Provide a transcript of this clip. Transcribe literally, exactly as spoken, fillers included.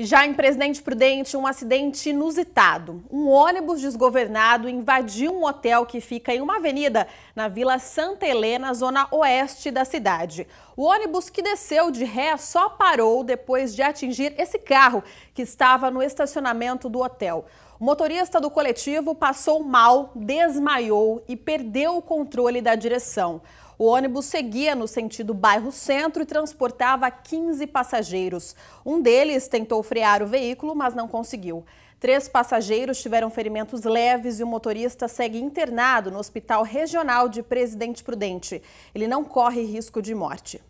Já em Presidente Prudente, um acidente inusitado. Um ônibus desgovernado invadiu um hotel que fica em uma avenida na Vila Santa Helena, zona oeste da cidade. O ônibus que desceu de ré só parou depois de atingir esse carro que estava no estacionamento do hotel. O motorista do coletivo passou mal, desmaiou e perdeu o controle da direção. O ônibus seguia no sentido bairro centro e transportava quinze passageiros. Um deles tentou frear o veículo, mas não conseguiu. Três passageiros tiveram ferimentos leves e o motorista segue internado no Hospital Regional de Presidente Prudente. Ele não corre risco de morte.